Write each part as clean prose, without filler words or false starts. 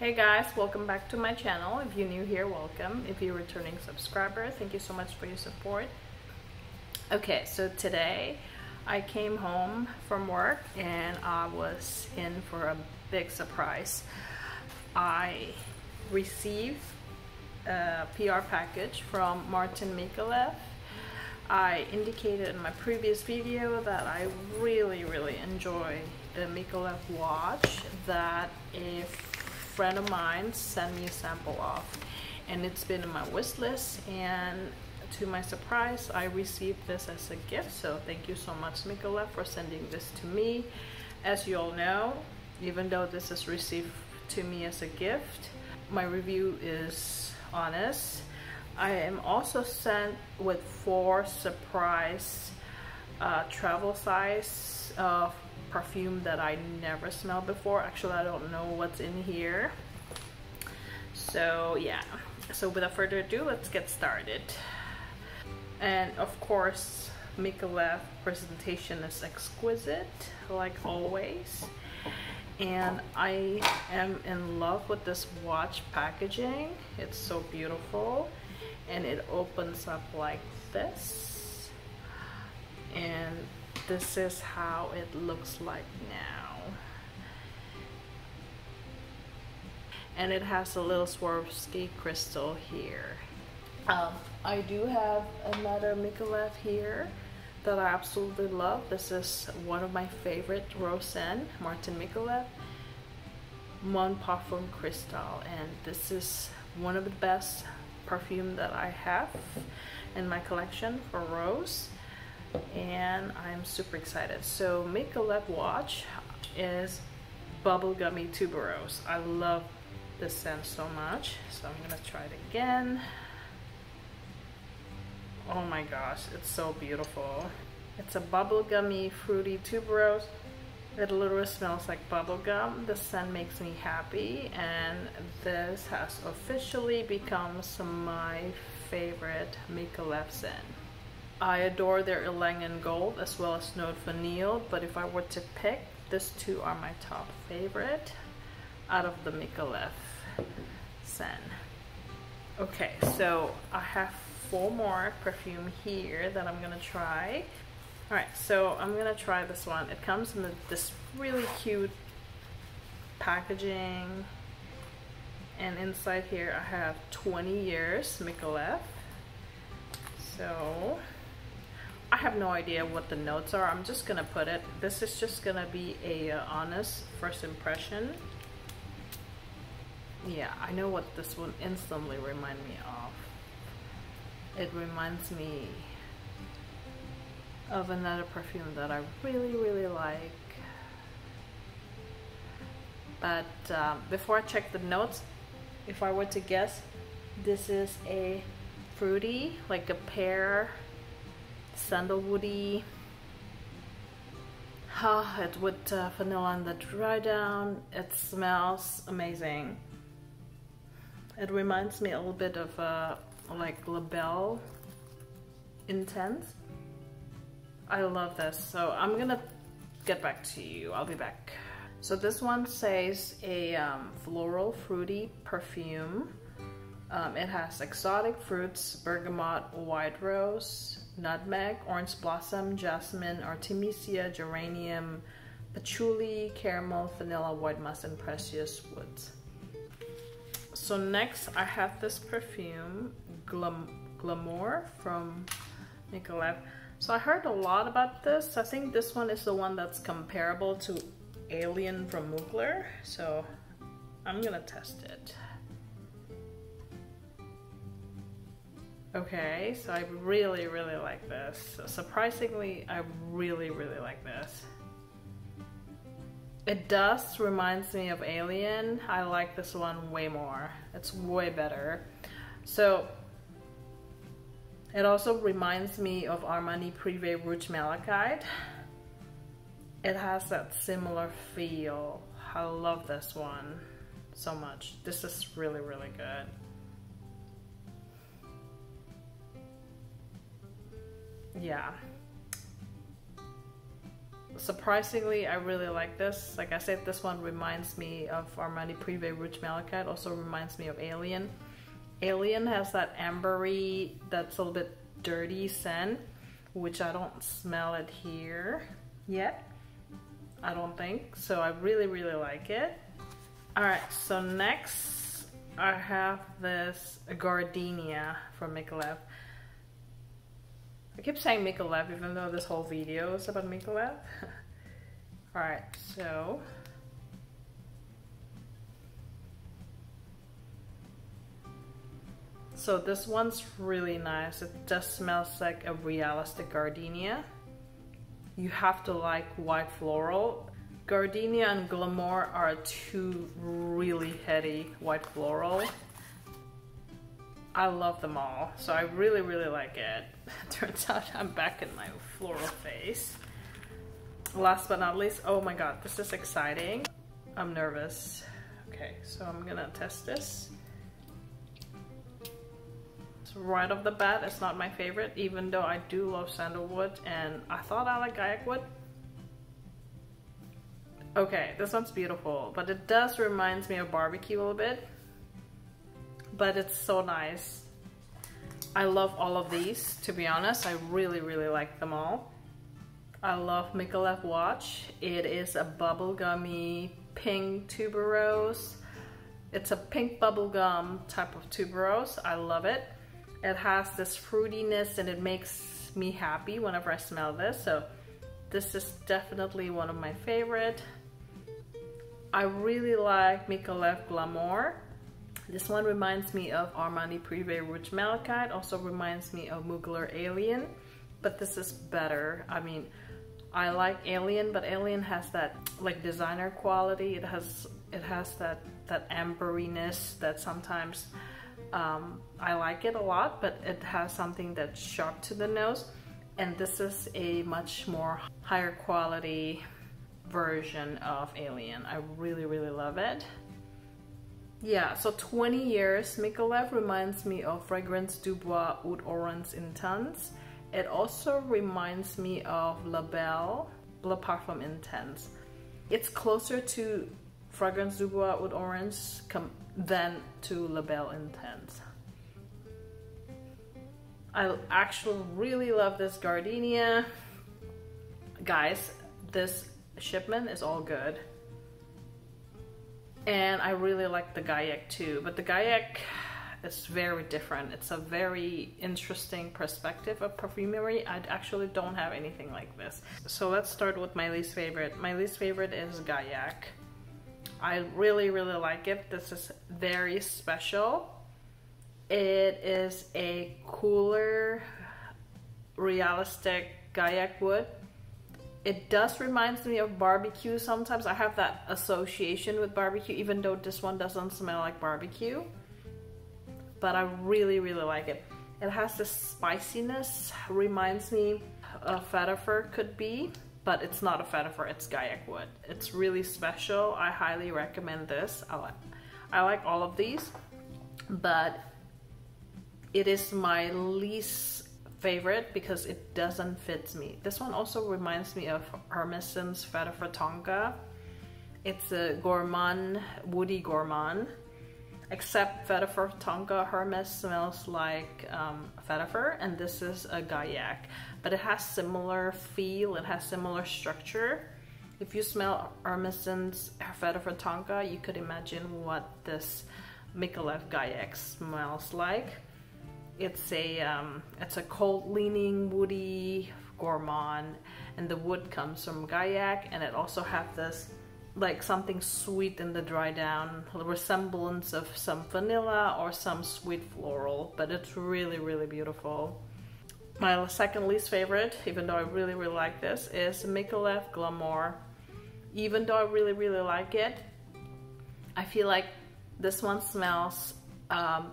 Hey guys, welcome back to my channel. If you're new here, welcome. If you're a returning subscriber, thank you so much for your support. Okay, so today I came home from work and I was in for a big surprise. I received a PR package from Martin Micallef. I indicated in my previous video that I really enjoy the Micallef watch that a friend of mine sent me a sample of, and it's been in my wish list, and to my surprise I received this as a gift. So thank you so much, Micallef, for sending this to me. As you all know, even though this is received to me as a gift, my review is honest. I am also sent with 4 surprise travel size of perfume that I never smelled before. Actually, I don't know what's in here. So yeah, so without further ado, let's get started. And of course, Micallef presentation is exquisite, like always. And I am in love with this watch packaging. It's so beautiful, and it opens up like this, and this is how it looks like now. And it has a little Swarovski crystal here. I do have another Micallef here that I absolutely love. This is one of my favorite rose scent, Martin Micallef Mon Parfum Cristal, and this is one of the best perfume that I have in my collection for rose, and I'm super excited. So Micallef watch is bubblegummy tuberose. I love this scent so much, so I'm gonna try it again. Oh my gosh, it's so beautiful. It's a bubblegummy fruity tuberose. It literally smells like bubblegum. The scent makes me happy, and this has officially become my favorite Micallef scent. I adore their Ylang In Gold as well as Note Vanillee, but if I were to pick, these 2 are my top favorite out of the Micallef scent. Okay, so I have 4 more perfume here that I'm gonna try. All right, so I'm gonna try this one. It comes in this really cute packaging, and inside here I have 20 years Micallef. So I have no idea what the notes are. I'm just gonna put it. This is just gonna be a honest first impression. Yeah, I know what this one instantly reminds me of. It reminds me of another perfume that I really like. But before I check the notes, if I were to guess, this is a fruity, like a pear, sandalwoody. It's with vanilla in the dry down. It smells amazing. It reminds me a little bit of like La Belle Intense. I love this, so I'm gonna get back to you. I'll be back. So this one says a floral fruity perfume. It has exotic fruits, bergamot, white rose, nutmeg, orange blossom, jasmine, artemisia, geranium, patchouli, caramel, vanilla, white musk, and precious woods. So next I have this perfume, Glamour from Micallef. So I heard a lot about this. I think this one is the one that's comparable to Alien from Mugler. So I'm gonna test it. Okay, so I really like this. So surprisingly, I really like this. It does reminds me of Alien. I like this one way more. It's way better. So it also reminds me of Armani Privé Rouge Malachite. It has that similar feel. I love this one so much. This is really good. Yeah, Surprisingly, I really like this. Like I said, this one reminds me of Armani Privé Rouge Malachite. Also reminds me of Alien. Alien has that ambery, that's a little bit dirty scent, which I don't smell it here yet, I don't think. So I really, really like it. Alright, so next I have this Gardenia from Micallef. I keep saying Micallef even though this whole video is about Micallef. Alright, so this one's really nice. It just smells like a realistic gardenia. You have to like white floral. Gardenia and Glamour are two really heady white floral. I love them all, so I really, really like it. Turns out I'm back in my floral phase. Last but not least, oh my god, this is exciting. I'm nervous. Okay, so I'm gonna test this. Right off the bat, it's not my favorite, even though I do love sandalwood, and I thought I liked Gaiac wood. Okay, this one's beautiful, but it does reminds me of barbecue a little bit, but it's so nice. I love all of these, to be honest. I really, really like them all. I love Micallef Watch. It is a bubblegummy pink tuberose. It's a pink bubblegum type of tuberose. I love it. It has this fruitiness and it makes me happy whenever I smell this. So this is definitely one of my favorite. I really like Micallef Glamour. This one reminds me of Armani Privé Rouge Malachite. Also reminds me of Mugler Alien, but this is better. I mean, I like Alien, but Alien has that like designer quality. It has that amberiness that sometimes I like it a lot, but it has something that's sharp to the nose, and this is a much more higher quality version of Alien. I really, really love it. Yeah, so 20 years Micallef reminds me of Fragrance Du Bois Oud Orange Intense. It also reminds me of La Belle Le Parfum Intense. It's closer to Fragrance Du Bois Oud Orange than to La Belle Intense. I actually really love this Gardenia. Guys, this shipment is all good. And I really like the Gaiac too, but the Gaiac is very different. It's a very interesting perspective of perfumery. I actually don't have anything like this. So let's start with my least favorite. My least favorite is Gaiac. I really, really like it. This is very special. It is a cooler, realistic Gaiac wood. It does reminds me of barbecue sometimes. I have that association with barbecue, even though this one doesn't smell like barbecue. But I really, really like it. It has this spiciness. Reminds me of vetiver could be. But it's not a vetiver, it's Gaiac wood. It's really special. I highly recommend this. I like all of these, but it is my least favorite because it doesn't fit me. This one also reminds me of Hermès Vetiver Tonka. It's a gourmand, woody gourmand. Except vetiver Tonka, Hermès smells like vetiver, and this is a Gaiac. But it has similar feel, it has similar structure. If you smell Hermès Vetiver Tonka, you could imagine what this Micallef Gaiac smells like. It's a cold leaning, woody gourmand, and the wood comes from Gaiac, and it also has this like something sweet in the dry down, a resemblance of some vanilla or some sweet floral, but it's really, really beautiful. My second least favorite, even though I really, really like this, is Micallef Glamour. Even though I really, really like it, I feel like this one smells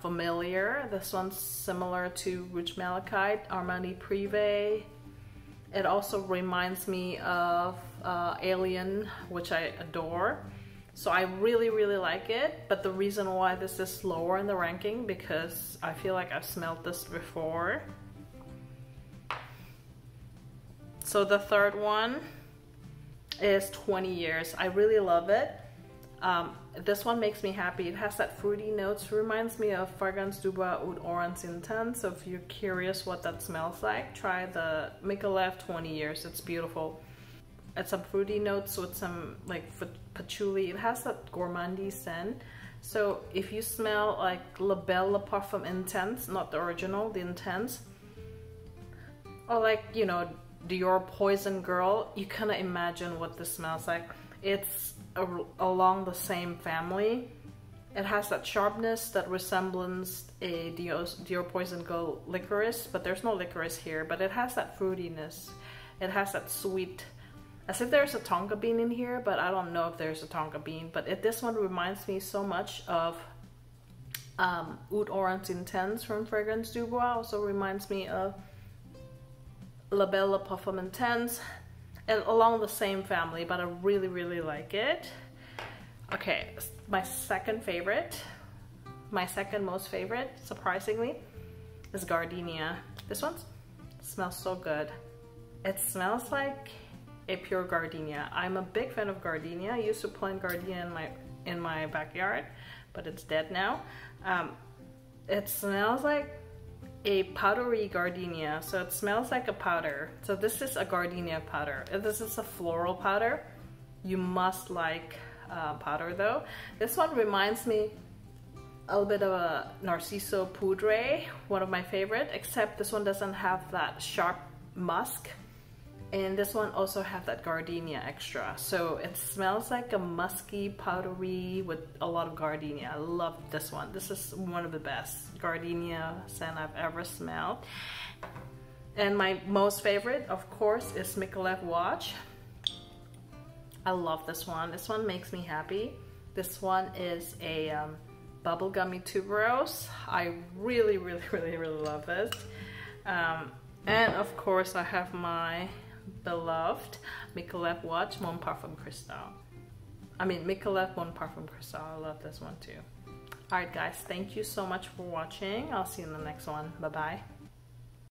familiar. This one's similar to Rouge Malachite, Armani Privé. It also reminds me of Alien, which I adore. So I really, really like it, but the reason why this is lower in the ranking because I feel like I've smelled this before. So the third one is 20 years. I really love it. This one makes me happy. It has that fruity notes. Reminds me of Fragrance Du Bois Oud Orange Intense. So if you're curious what that smells like, try the Micallef 20 years. It's beautiful. It's some fruity notes with some like patchouli. It has that gourmandie scent. So if you smell like La Belle Le Parfum Intense, not the original, the Intense, or like, you know, Dior Poison Girl, you kind of imagine what this smells like. It's along the same family. It has that sharpness that resembles a Dior Poison Girl licorice, but there's no licorice here, but it has that fruitiness. It has that sweet, as if there's a tonka bean in here, but I don't know if there's a tonka bean, but this one reminds me so much of Oud Orange Intense from Fragrance Du Bois. Also reminds me of La Belle Le Parfum Intense, and along the same family, but I really, really like it. Okay, my second favorite, my second most favorite, surprisingly, is Gardenia. This one smells so good. It smells like a pure gardenia. I'm a big fan of gardenia. I used to plant gardenia in my backyard, but it's dead now. It smells like a powdery gardenia, so it smells like a powder. So this is a gardenia powder. This is a floral powder. You must like powder though. This one reminds me a little bit of a Narciso Poudre, one of my favorite, except this one doesn't have that sharp musk, and this one also has that gardenia extra. So it smells like a musky powdery with a lot of gardenia. I love this one. This is one of the best gardenia scent I've ever smelled. And my most favorite, of course, is Micallef Watch. I love this one. This one makes me happy. This one is a bubblegummy tuberose. I really, really, really, really love this. And of course I have my beloved Micallef Watch Mon Parfum Cristal. Micallef Mon Parfum Cristal. I love this one too. Alright guys, thank you so much for watching. I'll see you in the next one. Bye bye.